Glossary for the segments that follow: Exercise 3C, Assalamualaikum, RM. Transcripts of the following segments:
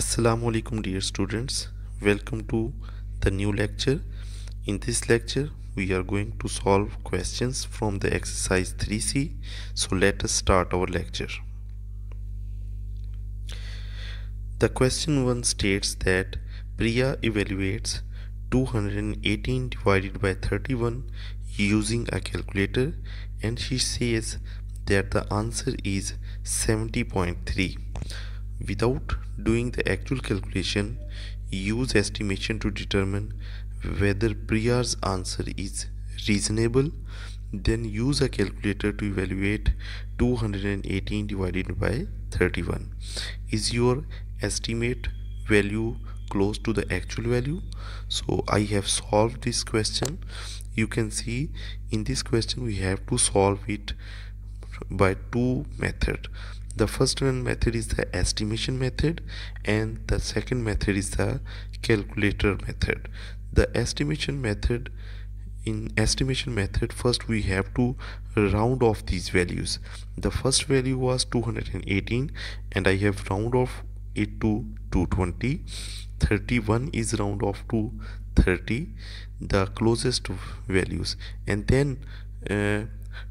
Assalamualaikum dear students, welcome to the new lecture. In this lecture we are going to solve questions from the exercise 3C. So let us start our lecture. The question 1 states that Priya evaluates 218 divided by 31 using a calculator, and she says that the answer is 70.3. Without doing the actual calculation, use estimation to determine whether Priya's answer is reasonable. Then use a calculator to evaluate 218 divided by 31. Is your estimate value close to the actual value? So I have solved this question. You can see in this question we have to solve it by two methods. The first one method is the estimation method, and the second method is the calculator method. The estimation method, in estimation method first we have to round off these values. The first value was 218 and I have round off it to 220. 31 is round off to 30, the closest values, and then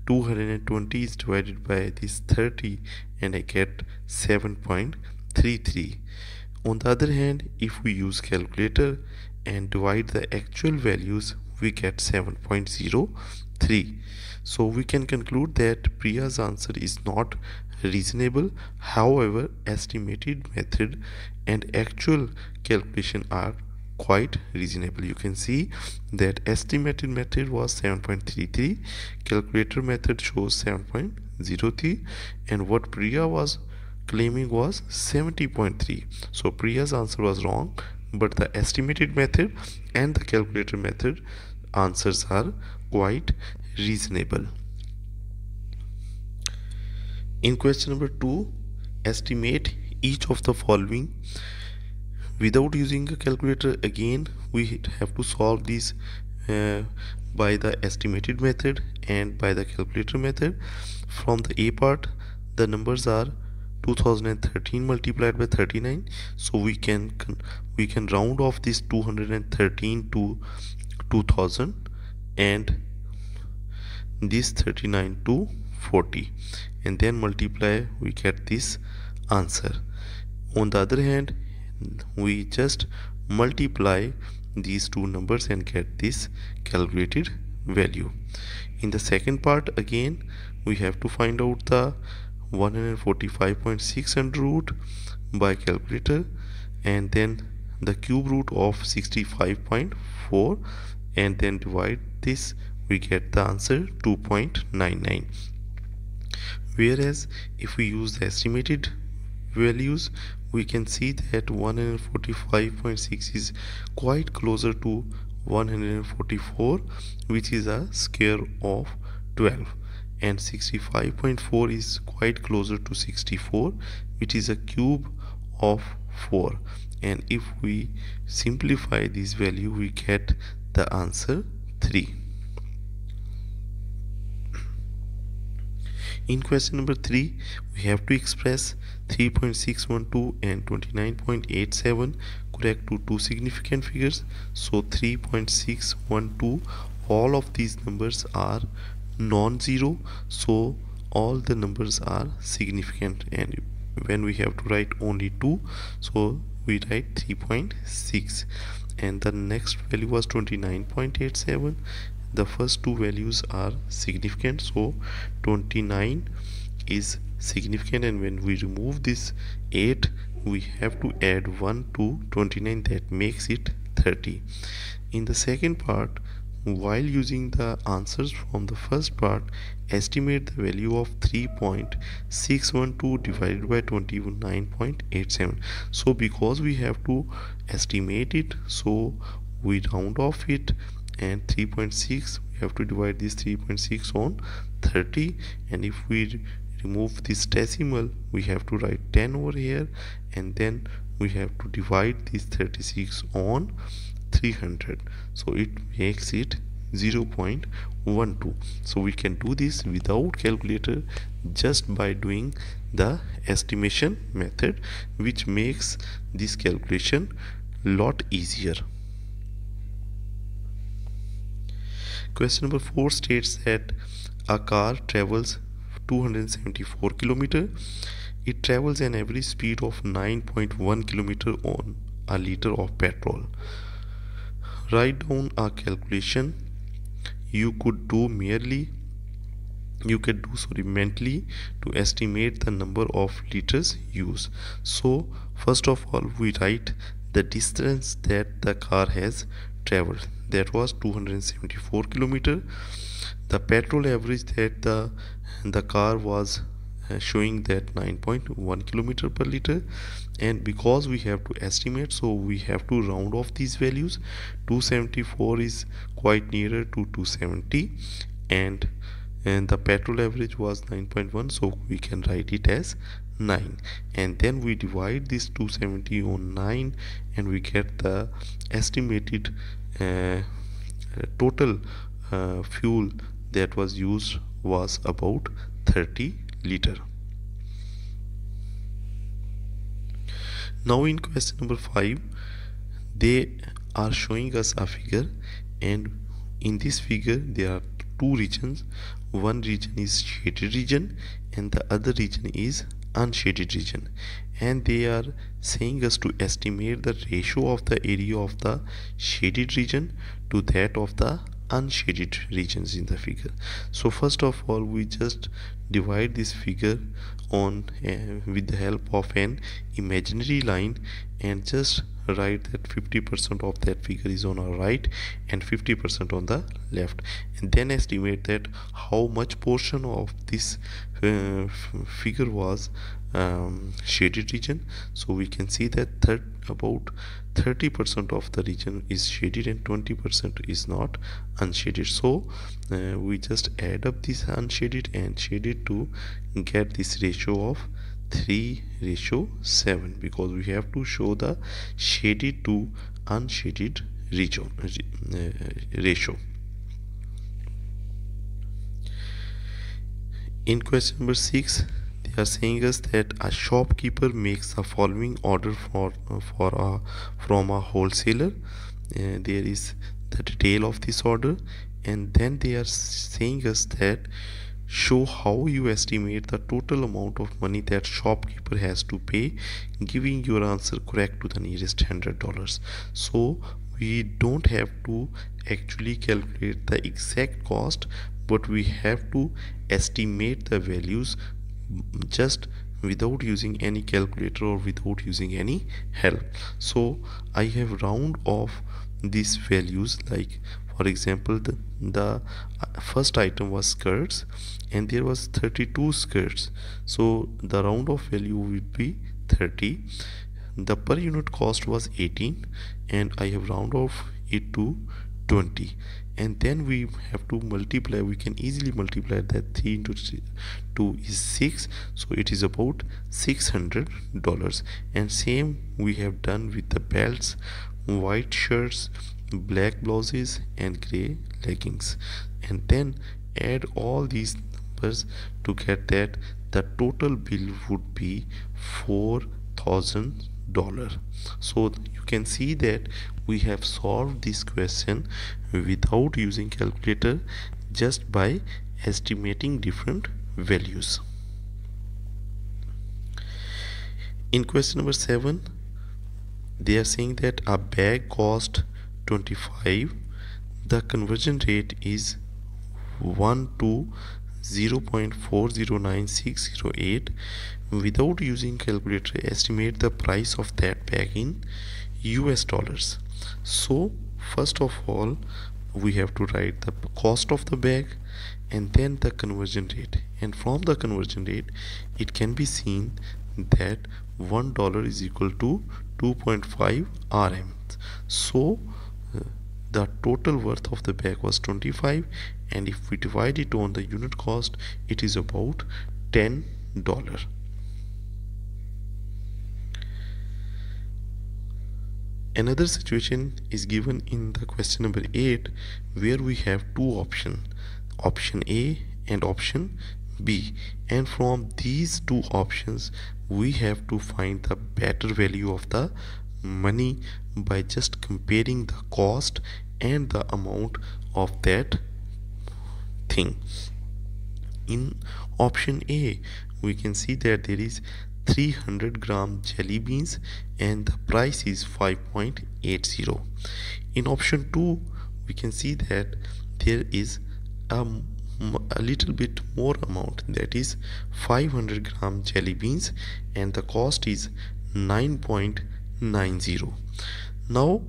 220 is divided by this 30 and I get 7.33. On the other hand, if we use calculator and divide the actual values, we get 7.03. So we can conclude that Priya's answer is not reasonable. However, estimated method and actual calculation are quite reasonable. You can see that estimated method was 7.33, calculator method shows 7.03, and what Priya was claiming was 70.3. so Priya's answer was wrong, but the estimated method and the calculator method answers are quite reasonable. In question number 2, estimate each of the following. Without using a calculator, again we have to solve these by the estimated method and by the calculator method. From the A part, the numbers are 2013 multiplied by 39, so we can round off this 213 to 2000 and this 39 to 40, and then multiply, we get this answer. On the other hand, we just multiply these two numbers and get this calculated value. In the second part, again we have to find out the 145.6 under root by calculator, and then the cube root of 65.4, and then divide this, we get the answer 2.99. Whereas if we use the estimated values, we can see that 145.6 is quite closer to 144, which is a square of 12, and 65.4 is quite closer to 64, which is a cube of 4, and if we simplify this value, we get the answer 3. In question number 3, we have to express 3.612 and 29.87 correct to two significant figures. So 3.612, all of these numbers are non-zero, so all the numbers are significant, and when we have to write only 2, so we write 3.6, and the next value was 29.87. The first two values are significant, so 29 is significant, and when we remove this 8, we have to add 1 to 29, that makes it 30. In the second part, while using the answers from the first part, estimate the value of 3.612 divided by 29.87. so because we have to estimate it, so we round off it, and 3.6, we have to divide this 3.6 on 30, and if we remove this decimal, we have to write 10 over here, and then we have to divide this 36 on 300, so it makes it 0.12. so we can do this without calculator, just by doing the estimation method, which makes this calculation lot easier. Question number 4 states that a car travels 274 km. It travels an average speed of 9.1 km on a liter of petrol. Write down a calculation you could do mentally to estimate the number of liters used. So first of all, we write the distance that the car has traveled, that was 274 km. The petrol average that the car was showing, that 9.1 km per liter, and because we have to estimate, so we have to round off these values. 274 is quite nearer to 270, and the petrol average was 9.1, so we can write it as 9, and then we divide this 270 on 9 and we get the estimated total fuel that was used was about 30 liter. Now in question number 5, they are showing us a figure, and in this figure there are two regions. One region is shaded region and the other region is unshaded region, and they are saying us to estimate the ratio of the area of the shaded region to that of the unshaded regions in the figure. So first of all, we just divide this figure on with the help of an imaginary line, and just write that 50% of that figure is on our right and 50% on the left, and then estimate that how much portion of this figure was shaded region. So we can see that about 30% of the region is shaded and 20% is not unshaded. So we just add up this unshaded and shaded to get this ratio of 3:7, because we have to show the shaded to unshaded region ratio. In question number 6, they are saying us that a shopkeeper makes the following order from a wholesaler. There is the detail of this order, and then they are saying us that show how you estimate the total amount of money that shopkeeper has to pay, giving your answer correct to the nearest $100. So we don't have to actually calculate the exact cost, but we have to estimate the values just without using any calculator or without using any help. So I have round off these values, like for example the first item was skirts, and there was 32 skirts, so the round off value would be 30. The per unit cost was 18, and I have round off it to 20, and then we have to multiply. We can easily multiply that 3 into 2 is 6, so it is about $600. And same we have done with the belts, white shirts, black blouses and gray leggings, and then add all these numbers to get that the total bill would be $4,000. So you can see that we have solved this question without using calculator, just by estimating different values. In question number 7, they are saying that a bag cost 25. The conversion rate is 1 to 0.409608. Without using calculator, estimate the price of that bag in US dollars. So first of all, we have to write the cost of the bag and then the conversion rate, and from the conversion rate it can be seen that $1 is equal to 2.5 RM. So the total worth of the bag was 25, and if we divide it on the unit cost, it is about $10. Another situation is given in the question number 8, where we have two options, option A and option B, and from these two options we have to find the better value of the money by just comparing the cost and the amount of that thing. In option A, we can see that there is 300-gram jelly beans and the price is 5.80. In option 2, we can see that there is a little bit more amount, that is 500-gram jelly beans, and the cost is 9.90. Now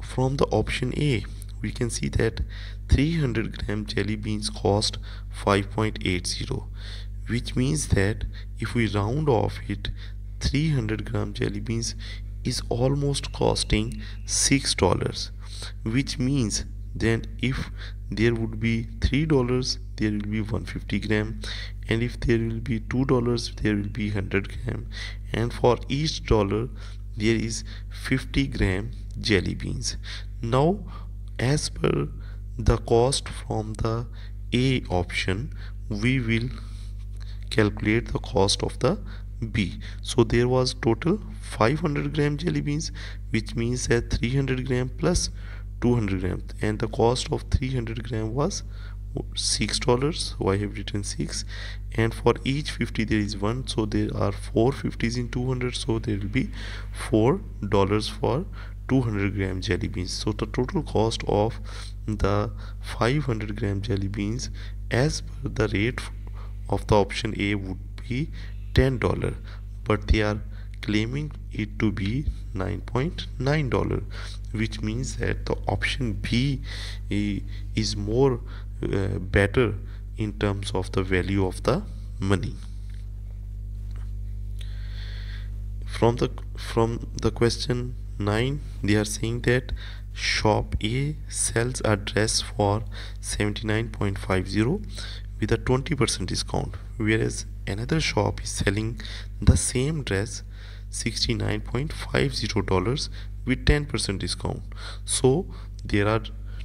from the option A, we can see that 300-gram jelly beans cost 5.80, which means that if we round off it, 300-gram jelly beans is almost costing $6, which means then if there would be $3, there will be 150 grams, and if there will be $2, there will be 100 grams, and for each dollar there is 50-gram jelly beans. Now as per the cost from the A option, we will calculate the cost of the B. So there was total 500-gram jelly beans, which means that 300-gram plus 200 grams, and the cost of 300-gram was $6, so I have written 6, and for each 50 there is 1, so there are 4 50s in 200, so there will be $4 for 200-gram jelly beans. So the total cost of the 500-gram jelly beans as per the rate of the option A would be $10, but they are claiming it to be $9.90, which means that the option B is more better in terms of the value of the money. From the question 9, they are saying that shop A sells a dress for 79.50 with a 20% discount, whereas another shop is selling the same dress $69.50 with 10% discount. So there are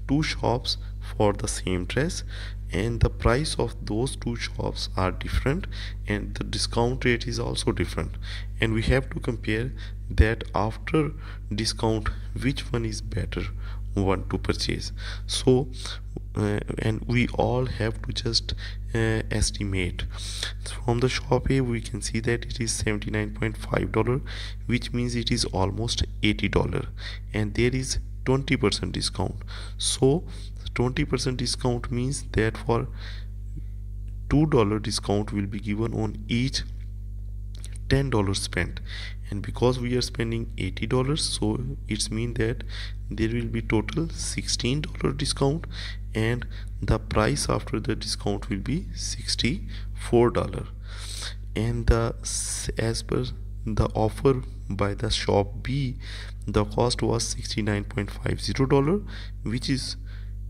two shops for the same dress, and the price of those two shops are different, and the discount rate is also different, and we have to compare that after discount which one is better one to purchase. So and we all have to just estimate. From the shop A, we can see that it is $79.50, which means it is almost $80, and there is 20% discount. So 20% discount means that for $2 discount will be given on each $10 spent, and because we are spending $80, so it's mean that there will be total $16 discount, and the price after the discount will be $64, and as per the offer by the shop B, the cost was $69.50, which is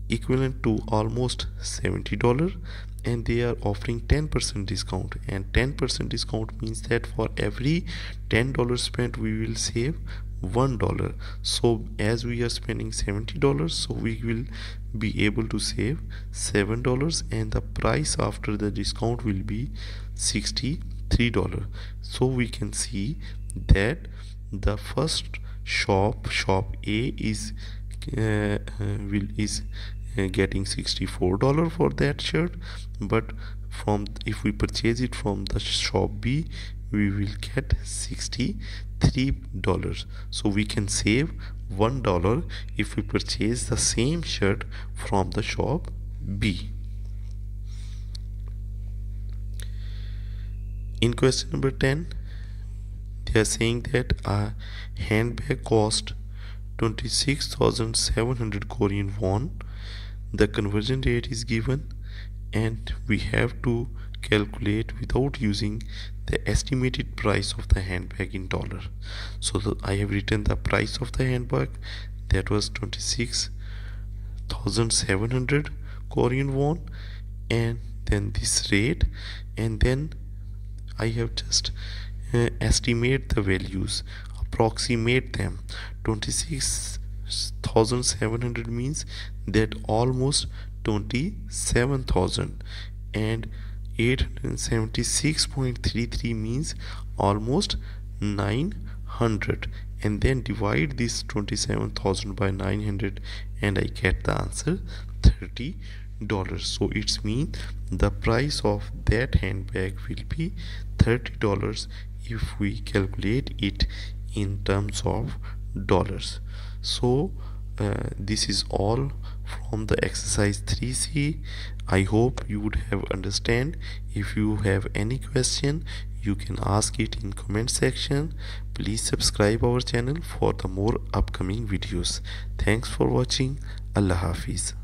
equivalent to almost $70, and they are offering 10% discount, and 10% discount means that for every $10 spent we will save $1. So as we are spending $70, so we will be able to save $7, and the price after the discount will be $63. So we can see that the first shop A is getting $64 for that shirt, but if we purchase it from the shop B, we will get $63. So we can save $1 if we purchase the same shirt from the shop B. In question number 10, they are saying that a handbag cost 26,700 Korean won. The conversion rate is given, and we have to calculate without using the estimated price of the handbag in dollar. So I have written the price of the handbag, that was 26,700 Korean won, and then this rate, and then I have just estimate the values. approximate them. 26,700 means that almost 27,000, and 876.33 means almost 900, and then divide this 27,000 by 900 and I get the answer $30. So it's mean the price of that handbag will be $30 if we calculate it in terms of dollars. So this is all from the exercise 3C. I hope you would have understand. If you have any question, you can ask it in comment section. Please subscribe our channel for the more upcoming videos. Thanks for watching. Allah Hafiz.